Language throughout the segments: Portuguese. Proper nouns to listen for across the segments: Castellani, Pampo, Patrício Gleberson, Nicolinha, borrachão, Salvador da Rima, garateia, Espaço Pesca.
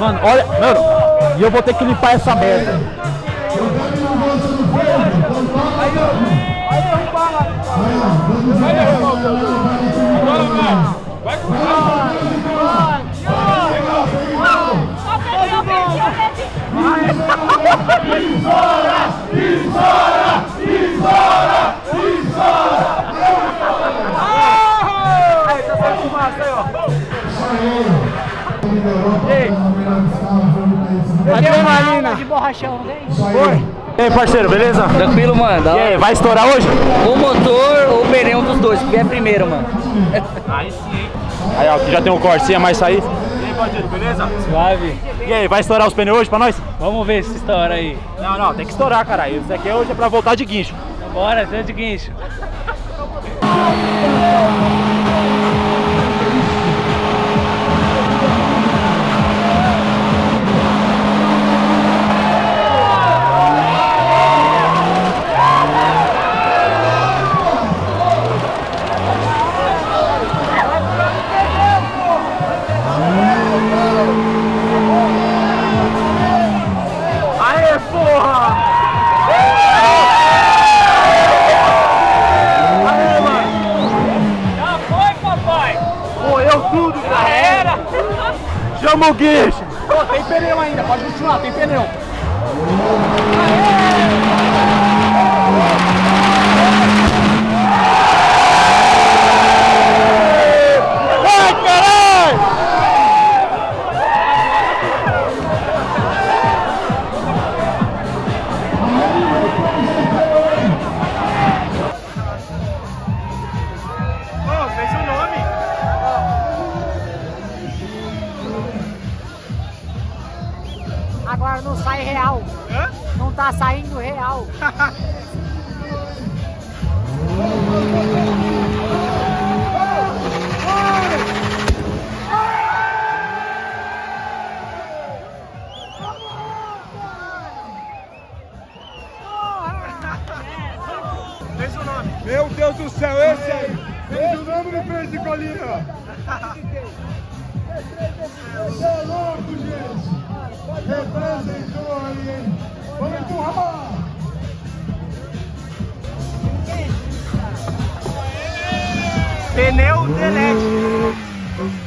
Mano, olha, mano, e eu vou ter que limpar essa merda. De borrachão, vem? E aí, parceiro, beleza? Tranquilo, mano. E aí, vai estourar hoje? O motor ou o pneu dos dois, que é primeiro, mano. Aí sim. Aí, ó, aqui já tem um Corsinha mais sair. E aí, bandido, beleza? Suave. E aí, vai estourar os pneus hoje pra nós? Vamos ver se estoura aí. Não, não, tem que estourar, cara. Isso aqui hoje é pra voltar de guincho. Bora, é de guincho. Chama o guincho! Oh, tem pneu ainda, pode continuar, tem pneu! Vai, caralho! Oh, fez o nome! Agora não sai real. Hã? Não tá saindo real. Fez o nome. Meu Deus do céu, esse aí. Fez o nome do preço de Nicolinha. Você é louco, gente. Representou ali, hein? Vamos empurrar! Pneu delete!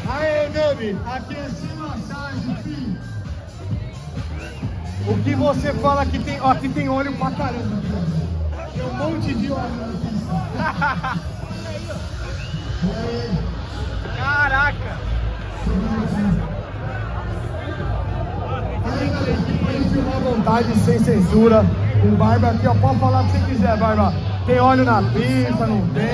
Aê, Nami! Aquecendo a charge, filho! O que você fala que tem... Ó, aqui tem óleo pra caramba! Tem um monte de óleo aqui! Caraca! Aí, galera, fica à vontade, sem censura. O Barba aqui, ó, pode falar o que você quiser, Barba. Tem óleo na pista, não tem.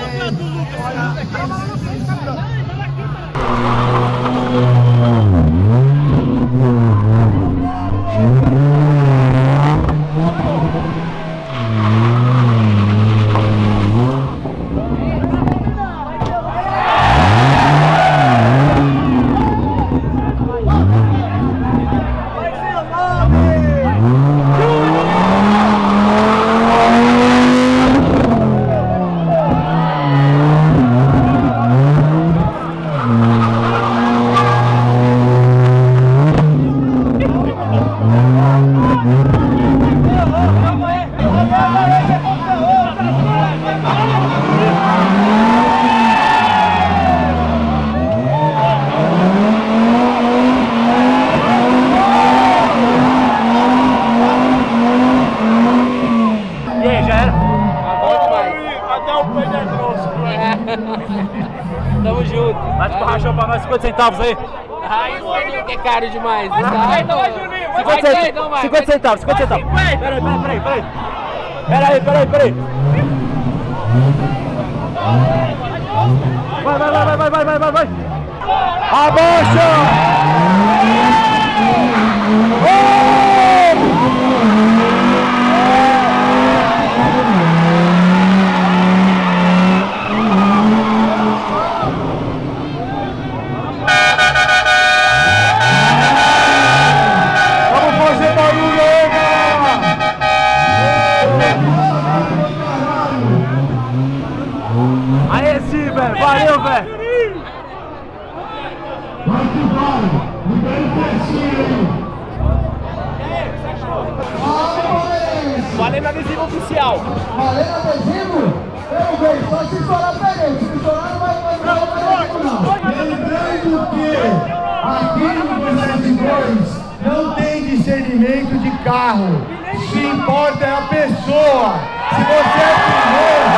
Tamo junto. Bate borrachão pra nós, 50 centavos aí. Ai, Juninho, que é caro demais. Vai, vai, vai, Juninho. 50 centavos, 50 centavos. Peraí. Vai. Abaixa! Valeu, velho! Vai que vai! Ninguém precisa! Valeu na adesiva oficial! Valeu na adesiva? Eu vejo, só se estourar pra ele! Se estourar não vai mais. Lembrando que aqui no Brasil não tem discernimento de carro! Se importa é a pessoa! Se você é primeiro...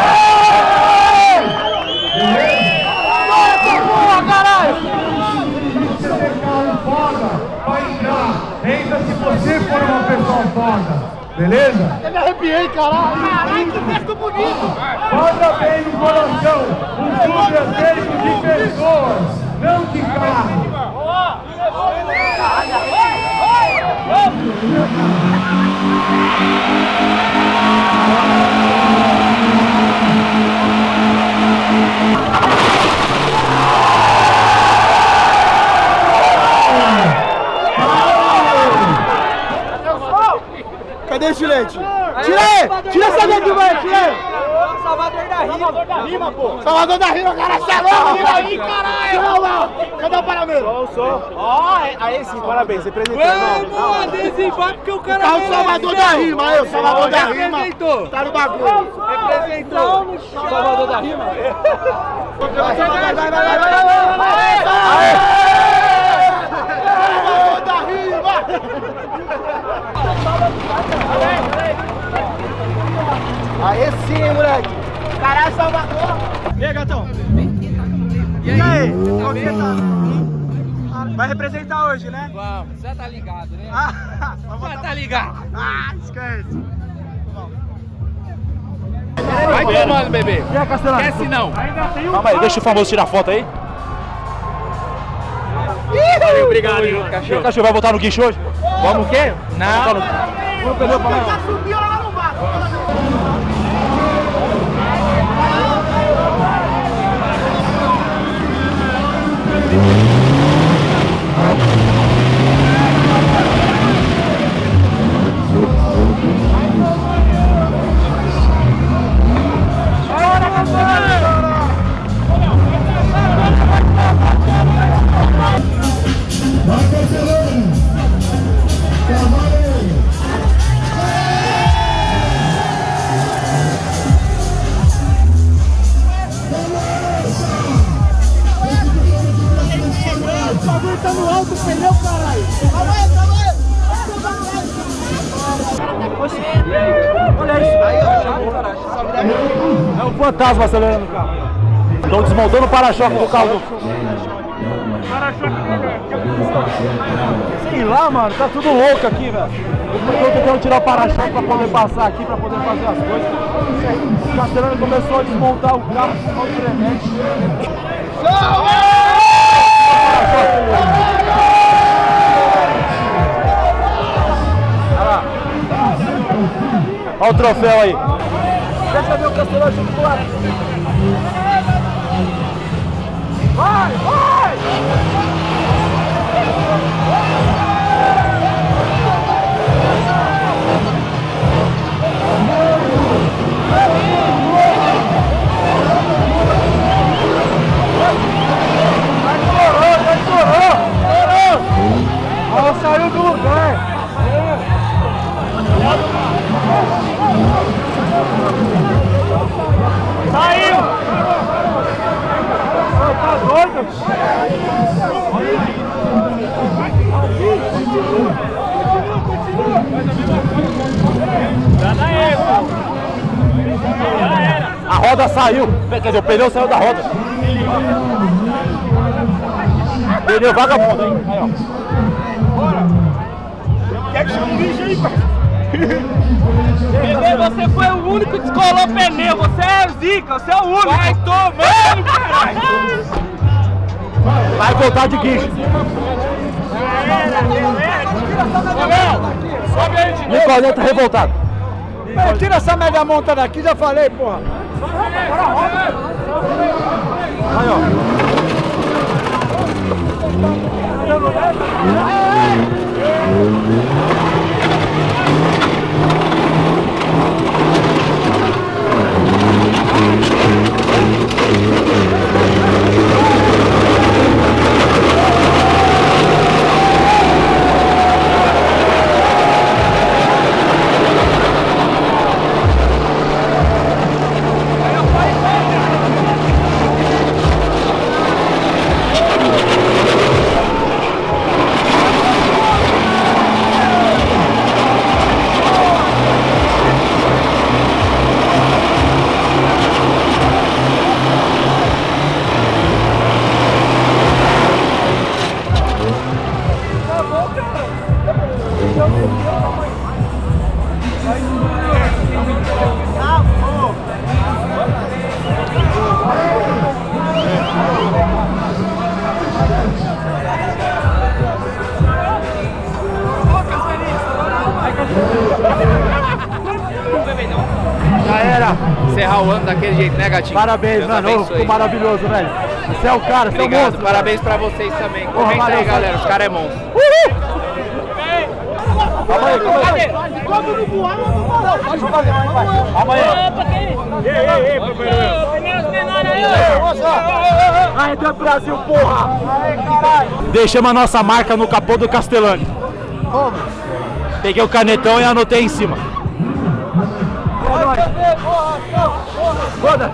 Se for uma pessoa foda, beleza? Eu me arrepiei, caralho! Caralho, que texto bonito! Bota bem no coração! O clube é feito de pessoas, não de carro! Cadê o chilete? Tira essa daqui, velho! Salvador da Rima, pô! Salvador da Rima, cara! Salão, Rima aí, caralho! Não. Cadê o parabéns? Ó, aí sim, parabéns, representou. Vamos adesivar porque o cara... Tá o Salvador da Rima, aí, o Salvador da Rima! Tá no bagulho! Representou! Salvador da Rima? Vai! Aê sim, moleque! Caralho, Salvador! E aí, gatão? E aí? Vai representar hoje, né? Vamos, já tá ligado, né? Já tá ligado! Esquece! Vai tomando, bebê! E aí, Castellani? Esquece não! Calma aí, deixa o famoso tirar foto aí. Obrigado, hein, cachorro. O cachorro vai voltar no guincho hoje? Vamos o quê? Não! Já subiu lá no barco! Olha isso, aí, ó. É um fantasma acelerando o carro. Estão desmontando o para-choque do carro. Sei lá, mano, tá tudo louco aqui, velho. Eu tô tentando tirar o para-choque pra poder passar aqui, pra poder fazer as coisas. O Castellani começou a desmontar o carro, ficou tremendo. Olha o troféu aí. Deixa ver o Castellani junto com o lado. Vai, vai! Vai, estourou! Saiu do lugar! Saiu! Tá doido? Continua! Já era! A roda saiu! Quer dizer, o pneu saiu da roda! Pneu vagabundo, hein? Aí, ó! Bora! Quer que chame o bicho aí, pai? Bebê, você foi o único que descolou pneu, você é zica, você é o único. Vai tomando, caralho. Vai voltar de guincho. Sobe aí de novo. Nicolinha tá revoltado. Pera, tira essa média monta daqui, já falei, porra. Aí, ó. Encerrar o ano daquele jeito, né, gatinho? Parabéns, mano. Ficou maravilhoso, velho. Você é o cara, você é o monstro. Parabéns pra vocês também. Comenta aí, galera. Os caras é monstro. Calma aí, calma aí. Pode fazer, vai. Calma aí. Ei, companheiro. Arredou pro Brasil, porra. Deixamos a nossa marca no capô do Castellani. Como? Peguei o canetão e anotei em cima. Foda!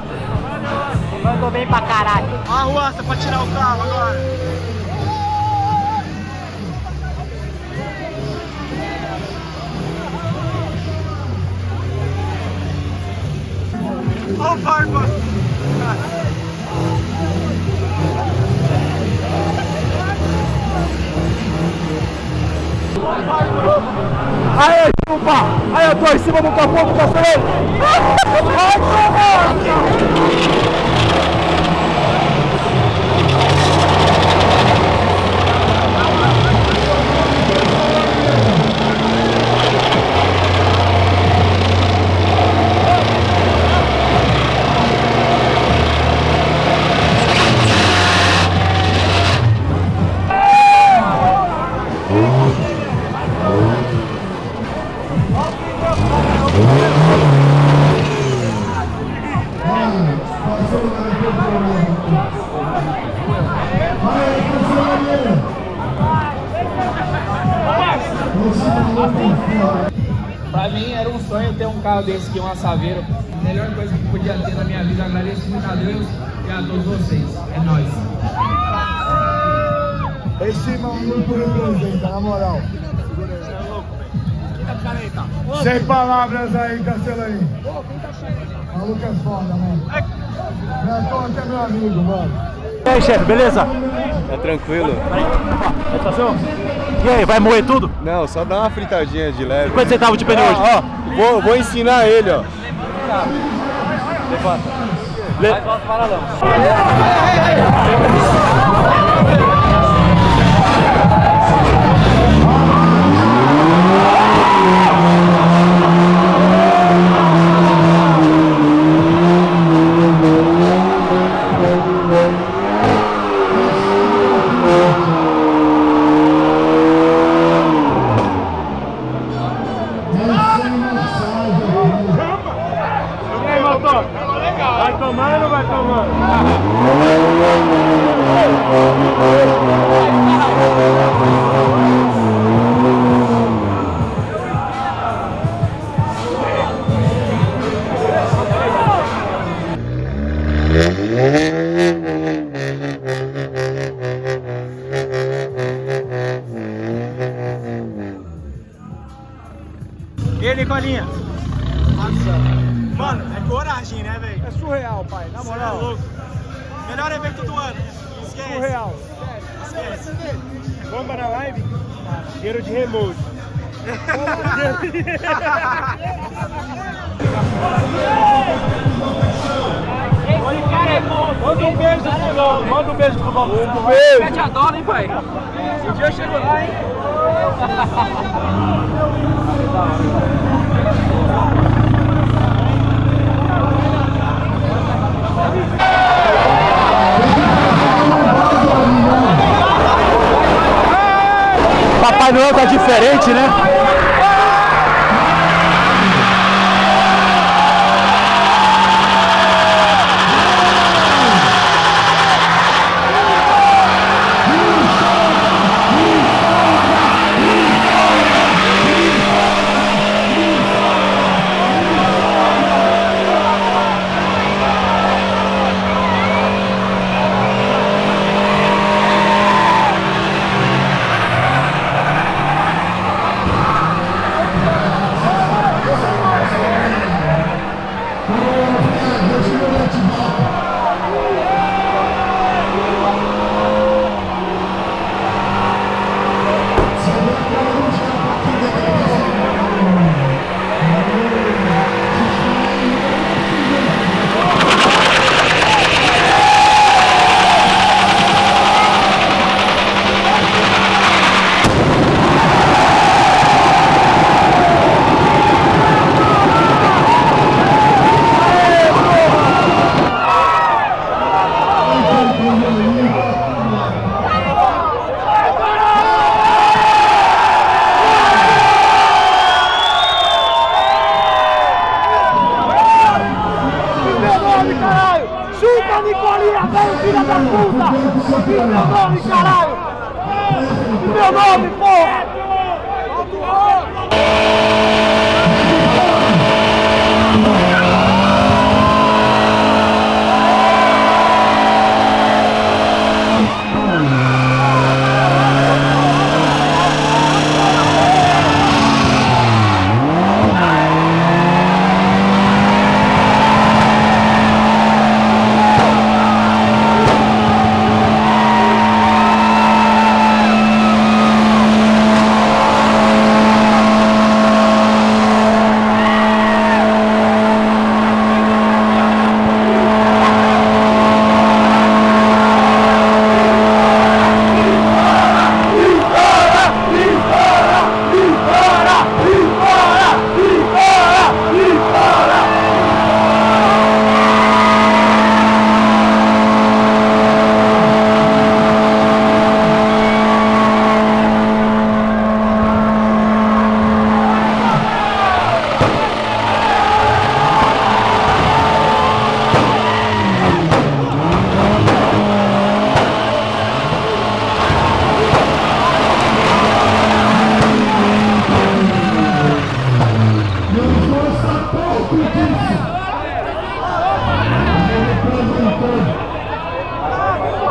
Mandou bem pra caralho. A ruaça pra tirar o carro agora. Olha o barba! Aê, chupa! Aí eu tô em cima do capô do Castellani! Vai, pra mim era um sonho ter um carro desse aqui, um assaveiro. A melhor coisa que podia ter na minha vida. Agradeço muito a Deus e a todos vocês. É nóis. Esse maluco representa, na moral. Você é louco, velho. Sem palavras aí, Castellani. Pô, quem tá cheio aí? Maluco é foda, mano. Gratão até meu amigo, mano. E aí, chefe, beleza? Tá tranquilo. E aí, vai moer tudo? Não, só dá uma fritadinha de leve. E quanto você tava de pneu hoje? Ó, vou ensinar ele, ó. Levanta. Levanta. Faz o paralão. E aí, Nicolinha? Mano, é coragem, né, velho? É surreal, pai, na moral. Você é louco. Melhor evento do ano. Esquece. Surreal. Esquece. Bomba na live? Cheiro de remote. Manda um beijo pro Lolo, manda um beijo pro Lolo. Um beijo. 7 dólares, hein, pai? Um dia eu chego lá, hein? Papai Noel tá diferente, né?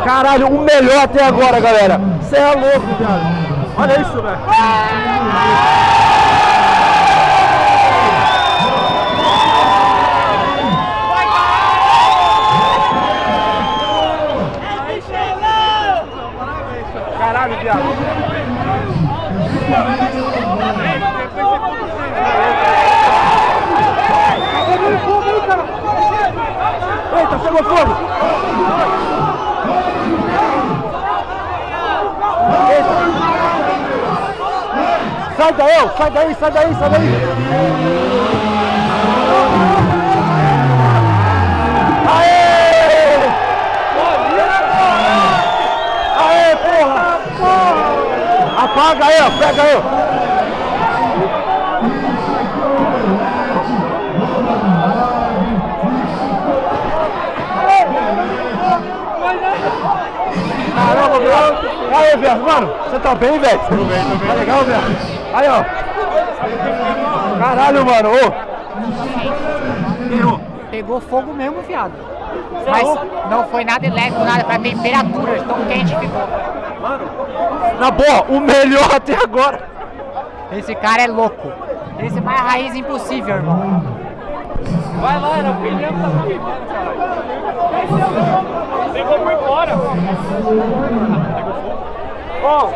Caralho, o melhor até agora, galera. Você é louco, cara. Olha isso, velho. Eita, chegou fogo! Sai daí, sai daí, sai daí, sai daí! Aê! Aê, porra! Apaga aí, ó, pega aí! Caramba, velho! Aí, velho, mano, você tá bem, velho? Tô bem, tô bem. Tá legal, velho? Aí, ó! Caralho, mano! Ô. Pegou fogo mesmo, viado! Mas não foi nada elétrico, nada, foi a temperatura, tão quente ficou. Mano, na boa, o melhor até agora. Esse cara é louco. Esse vai a raiz impossível, irmão. Vai lá, era o pneu que tava vivendo, cara. Pegou por fora. Bom.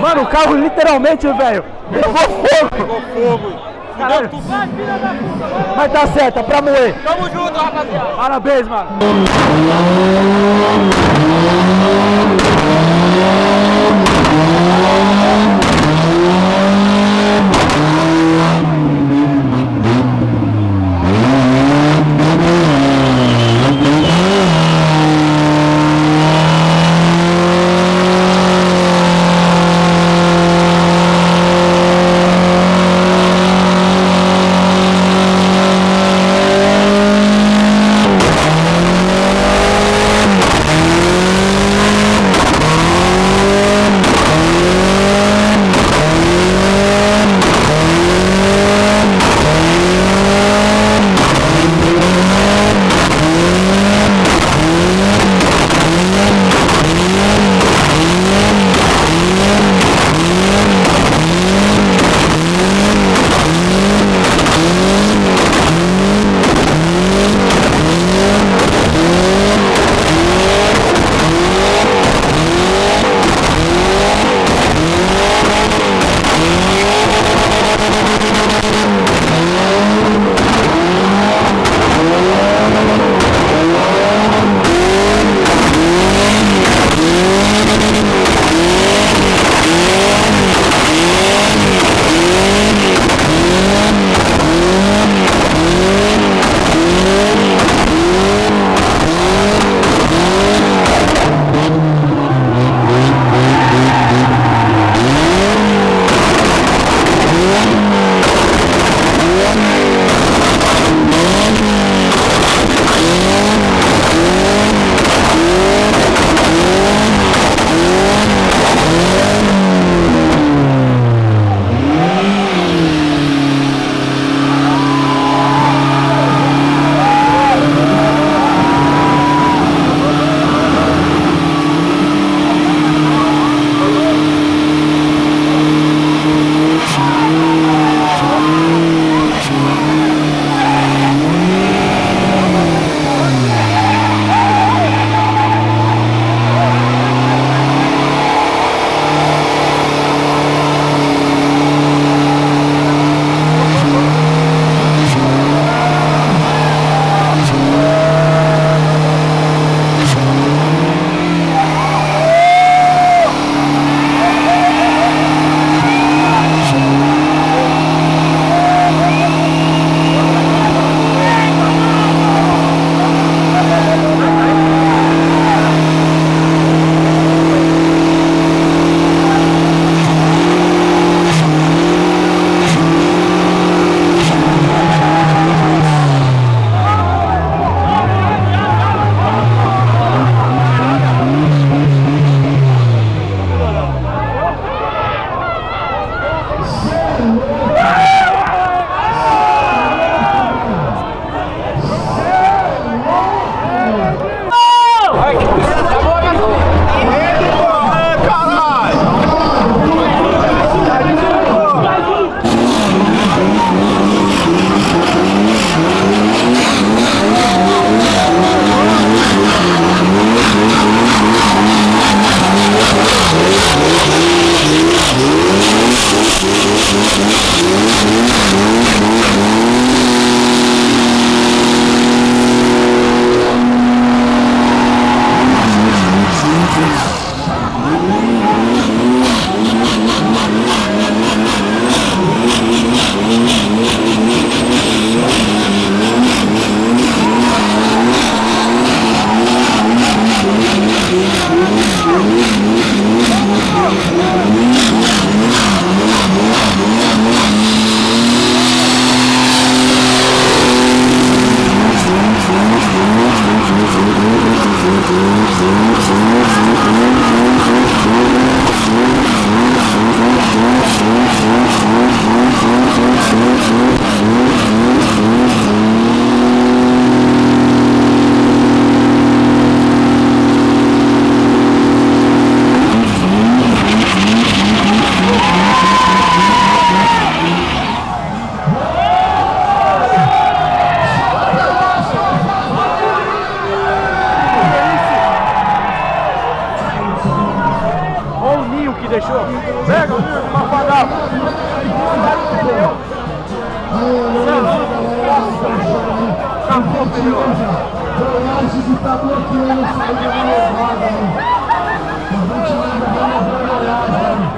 Mano, o carro literalmente, velho, pegou fogo. Caralho. Mas tá certo, é pra moer. Tamo junto, rapaziada. Parabéns, mano.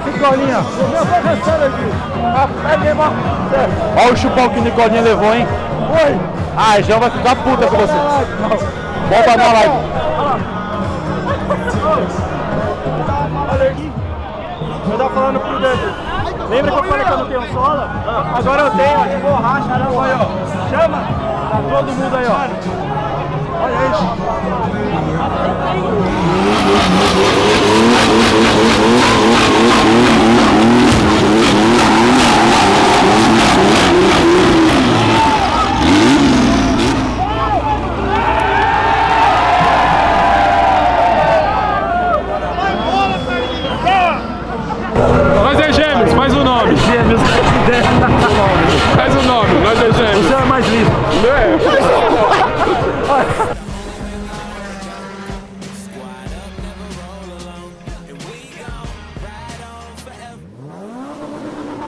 Nicolinha, olha o chupão que o Nicolinha levou, hein? Foi! Ah, João vai ficar puta com você. Bota na live. Olha aqui. Eu tava falando pro Dani. Lembra que eu falei que eu não tenho sola? Agora eu tenho, ó, de borracha, não, olha, ó. Chama! Tá todo mundo aí, ó. Olha isso. We'll be right back.